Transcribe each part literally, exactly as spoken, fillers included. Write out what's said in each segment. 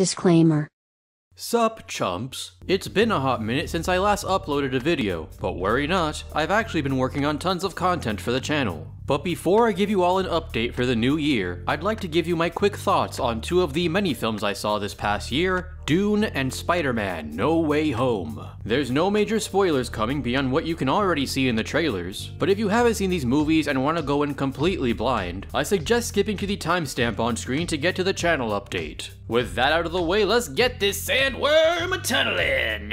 Disclaimer. Sup, chumps. It's been a hot minute since I last uploaded a video, but worry not, I've actually been working on tons of content for the channel. But before I give you all an update for the new year, I'd like to give you my quick thoughts on two of the many films I saw this past year, Dune and Spider-Man No Way Home. There's no major spoilers coming beyond what you can already see in the trailers, but if you haven't seen these movies and want to go in completely blind, I suggest skipping to the timestamp on screen to get to the channel update. With that out of the way, let's get this sandworm tunneling!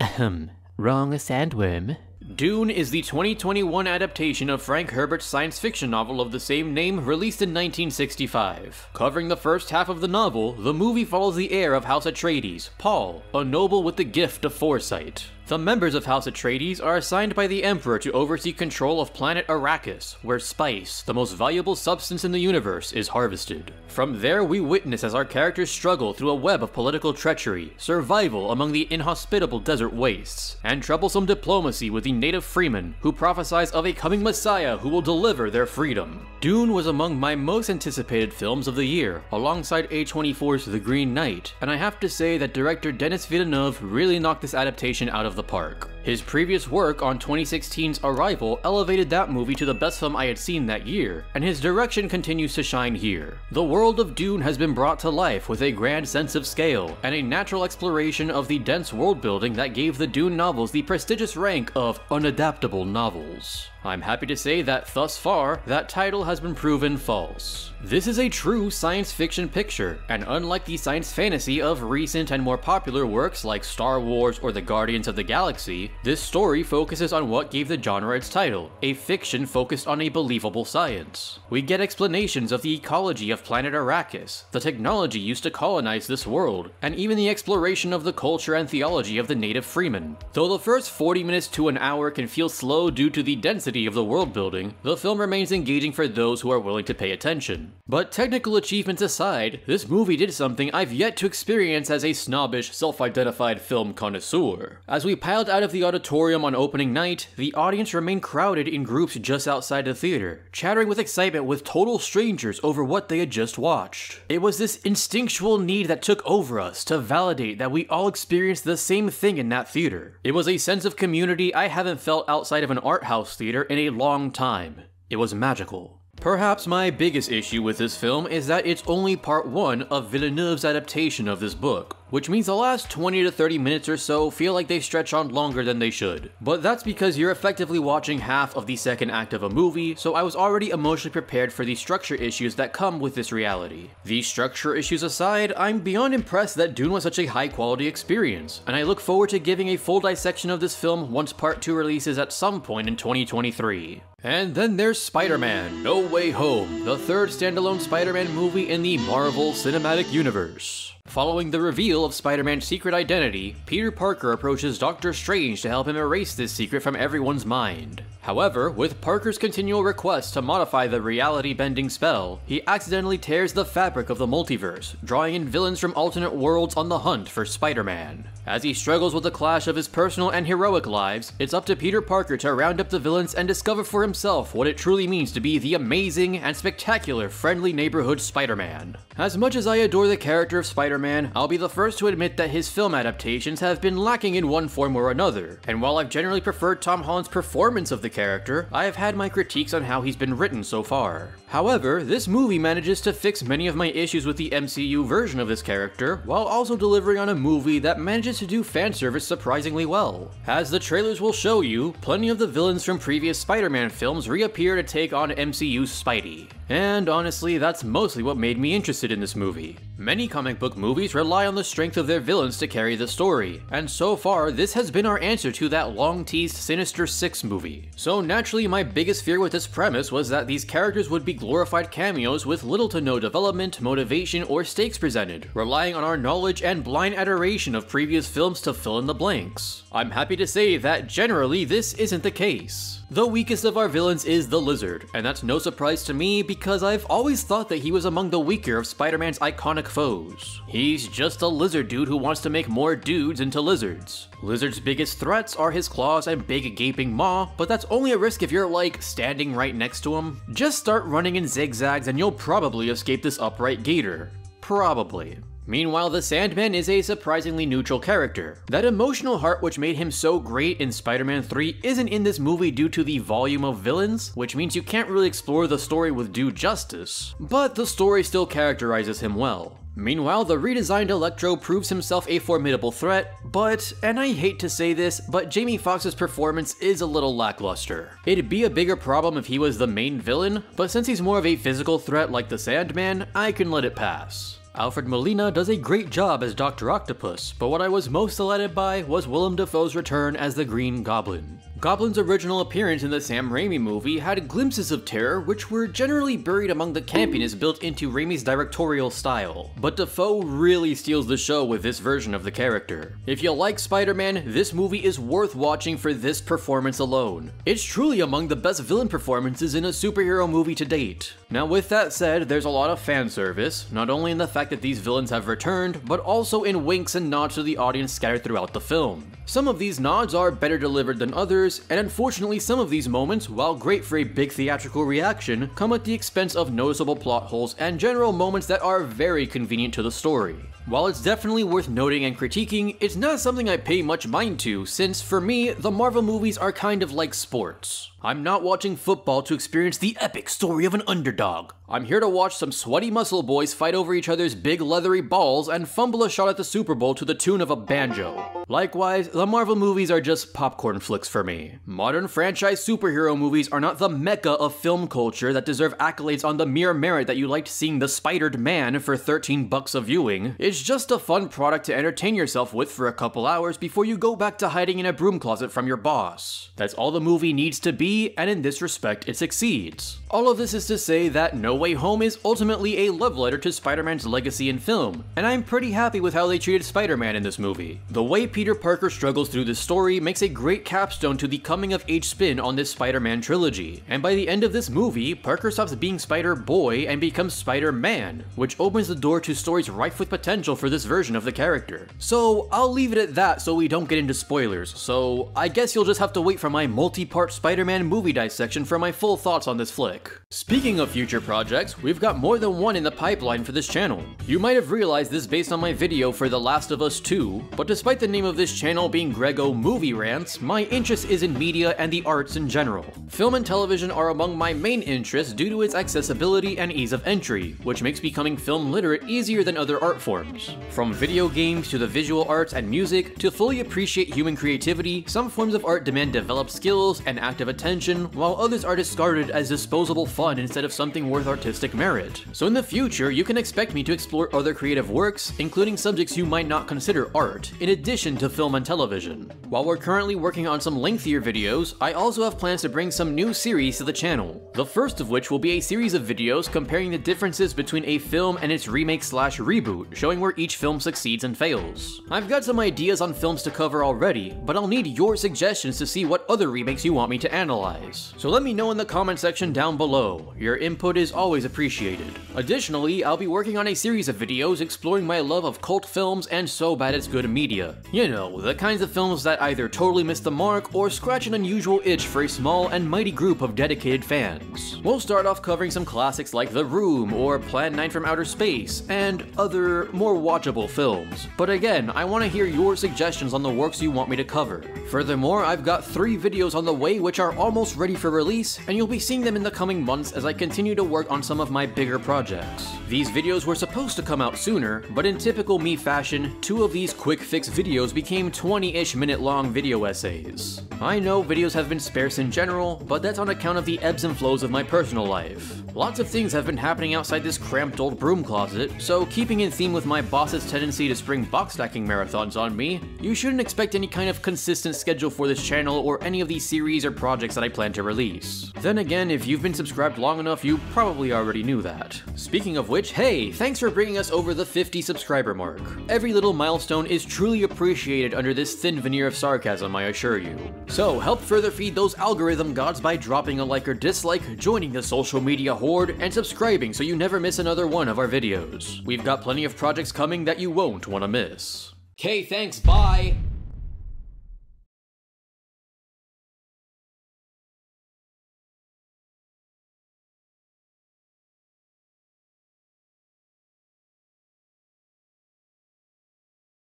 Ahem. Wrong sandworm. Dune is the twenty twenty-one adaptation of Frank Herbert's science fiction novel of the same name, released in nineteen sixty-five. Covering the first half of the novel, the movie follows the heir of House Atreides, Paul, a noble with the gift of foresight. The members of House Atreides are assigned by the Emperor to oversee control of planet Arrakis, where spice, the most valuable substance in the universe, is harvested. From there, we witness as our characters struggle through a web of political treachery, survival among the inhospitable desert wastes, and troublesome diplomacy with the native Fremen, who prophesies of a coming messiah who will deliver their freedom. Dune was among my most anticipated films of the year, alongside A twenty-four's The Green Knight, and I have to say that director Denis Villeneuve really knocked this adaptation out of the park. His previous work on twenty sixteen's Arrival elevated that movie to the best film I had seen that year, and his direction continues to shine here. The world of Dune has been brought to life with a grand sense of scale, and a natural exploration of the dense world building that gave the Dune novels the prestigious rank of unadaptable novels. I'm happy to say that thus far, that title has been proven false. This is a true science fiction picture, and unlike the science fantasy of recent and more popular works like Star Wars or The Guardians of the Galaxy, this story focuses on what gave the genre its title, a fiction focused on a believable science. We get explanations of the ecology of planet Arrakis, the technology used to colonize this world, and even the exploration of the culture and theology of the native Freemen. Though the first forty minutes to an hour can feel slow due to the density of the world building, the film remains engaging for those who are willing to pay attention. But technical achievements aside, this movie did something I've yet to experience as a snobbish, self-identified film connoisseur. As we piled out of the auditorium on opening night, the audience remained crowded in groups just outside the theater, chattering with excitement with total strangers over what they had just watched. It was this instinctual need that took over us to validate that we all experienced the same thing in that theater. It was a sense of community I haven't felt outside of an art house theater in a long time. It was magical. Perhaps my biggest issue with this film is that it's only part one of Villeneuve's adaptation of this book, which means the last twenty to thirty minutes or so feel like they stretch on longer than they should. But that's because you're effectively watching half of the second act of a movie, so I was already emotionally prepared for the structure issues that come with this reality. These structure issues aside, I'm beyond impressed that Dune was such a high quality experience, and I look forward to giving a full dissection of this film once part two releases at some point in twenty twenty-three. And then there's Spider-Man No Way Home, the third standalone Spider-Man movie in the Marvel Cinematic Universe. Following the reveal of Spider-Man's secret identity, Peter Parker approaches Doctor Strange to help him erase this secret from everyone's mind. However, with Parker's continual requests to modify the reality-bending spell, he accidentally tears the fabric of the multiverse, drawing in villains from alternate worlds on the hunt for Spider-Man. As he struggles with the clash of his personal and heroic lives, it's up to Peter Parker to round up the villains and discover for himself what it truly means to be the amazing and spectacular friendly neighborhood Spider-Man. As much as I adore the character of Spider-Man, I'll be the first to admit that his film adaptations have been lacking in one form or another, and while I've generally preferred Tom Holland's performance of the character, I have had my critiques on how he's been written so far. However, this movie manages to fix many of my issues with the M C U version of this character, while also delivering on a movie that manages to do fan service surprisingly well. As the trailers will show you, plenty of the villains from previous Spider-Man films reappear to take on M C U's Spidey. And honestly, that's mostly what made me interested in this movie. Many comic book movies rely on the strength of their villains to carry the story, and so far, this has been our answer to that long-teased Sinister Six movie. So naturally, my biggest fear with this premise was that these characters would be glorified cameos with little to no development, motivation, or stakes presented, relying on our knowledge and blind adoration of previous films to fill in the blanks. I'm happy to say that generally, this isn't the case. The weakest of our villains is the Lizard, and that's no surprise to me because I've always thought that he was among the weaker of Spider-Man's iconic foes. He's just a lizard dude who wants to make more dudes into lizards. Lizard's biggest threats are his claws and big gaping maw, but that's only a risk if you're, like, standing right next to him. Just start running in zigzags and you'll probably escape this upright gator. Probably. Meanwhile, the Sandman is a surprisingly neutral character. That emotional heart which made him so great in Spider-Man three isn't in this movie due to the volume of villains, which means you can't really explore the story with due justice, but the story still characterizes him well. Meanwhile, the redesigned Electro proves himself a formidable threat, but, and I hate to say this, but Jamie Foxx's performance is a little lackluster. It'd be a bigger problem if he was the main villain, but since he's more of a physical threat like the Sandman, I can let it pass. Alfred Molina does a great job as Doctor Octopus, but what I was most delighted by was Willem Dafoe's return as the Green Goblin. Goblin's original appearance in the Sam Raimi movie had glimpses of terror which were generally buried among the campiness built into Raimi's directorial style, but Dafoe really steals the show with this version of the character. If you like Spider-Man, this movie is worth watching for this performance alone. It's truly among the best villain performances in a superhero movie to date. Now with that said, there's a lot of fan service, not only in the fact that these villains have returned, but also in winks and nods to the audience scattered throughout the film. Some of these nods are better delivered than others, and unfortunately some of these moments, while great for a big theatrical reaction, come at the expense of noticeable plot holes and general moments that are very convenient to the story. While it's definitely worth noting and critiquing, it's not something I pay much mind to, since for me, the Marvel movies are kind of like sports. I'm not watching football to experience the epic story of an underdog. I'm here to watch some sweaty muscle boys fight over each other's big leathery balls and fumble a shot at the Super Bowl to the tune of a banjo. Likewise, the Marvel movies are just popcorn flicks for me. Modern franchise superhero movies are not the mecca of film culture that deserve accolades on the mere merit that you liked seeing the Spidered Man for thirteen bucks a viewing. It's just a fun product to entertain yourself with for a couple hours before you go back to hiding in a broom closet from your boss. That's all the movie needs to be, and in this respect, it succeeds. All of this is to say that No Way Home is ultimately a love letter to Spider-Man's legacy in film, and I'm pretty happy with how they treated Spider-Man in this movie. The way Peter Parker struggles through this story makes a great capstone to the coming-of-age spin on this Spider-Man trilogy, and by the end of this movie, Parker stops being Spider-Boy and becomes Spider-Man, which opens the door to stories rife with potential for this version of the character. So I'll leave it at that so we don't get into spoilers, so I guess you'll just have to wait for my multi-part Spider-Man movie dissection for my full thoughts on this flick. Speaking of future projects, Projects, we've got more than one in the pipeline for this channel. You might have realized this based on my video for The Last of Us two, but despite the name of this channel being Greggo Movie Rants, my interest is in media and the arts in general. Film and television are among my main interests due to its accessibility and ease of entry, which makes becoming film literate easier than other art forms. From video games to the visual arts and music, to fully appreciate human creativity, some forms of art demand developed skills and active attention, while others are discarded as disposable fun instead of something worth artistic merit. So in the future, you can expect me to explore other creative works, including subjects you might not consider art, in addition to film and television. While we're currently working on some lengthier videos, I also have plans to bring some new series to the channel. The first of which will be a series of videos comparing the differences between a film and its remake slash reboot, showing where each film succeeds and fails. I've got some ideas on films to cover already, but I'll need your suggestions to see what other remakes you want me to analyze. So let me know in the comment section down below. Your input is always appreciated. Additionally, I'll be working on a series of videos exploring my love of cult films and so bad it's good media. You know, the kinds of films that either totally miss the mark or scratch an unusual itch for a small and mighty group of dedicated fans. We'll start off covering some classics like The Room or Plan nine from Outer Space and other, more watchable films. But again, I want to hear your suggestions on the works you want me to cover. Furthermore, I've got three videos on the way which are almost ready for release, and you'll be seeing them in the coming months as I continue to work on some of my bigger projects. These videos were supposed to come out sooner, but in typical me fashion, two of these quick fix videos became twenty-ish minute long video essays. I know videos have been sparse in general, but that's on account of the ebbs and flows of my personal life. Lots of things have been happening outside this cramped old broom closet, so keeping in theme with my boss's tendency to spring box stacking marathons on me, you shouldn't expect any kind of consistent schedule for this channel or any of these series or projects that I plan to release. Then again, if you've been subscribed long enough, you probably Probably already knew that. Speaking of which, hey, thanks for bringing us over the fifty subscriber mark. Every little milestone is truly appreciated under this thin veneer of sarcasm, I assure you. So help further feed those algorithm gods by dropping a like or dislike, joining the social media horde, and subscribing so you never miss another one of our videos. We've got plenty of projects coming that you won't want to miss. Okay, thanks, bye!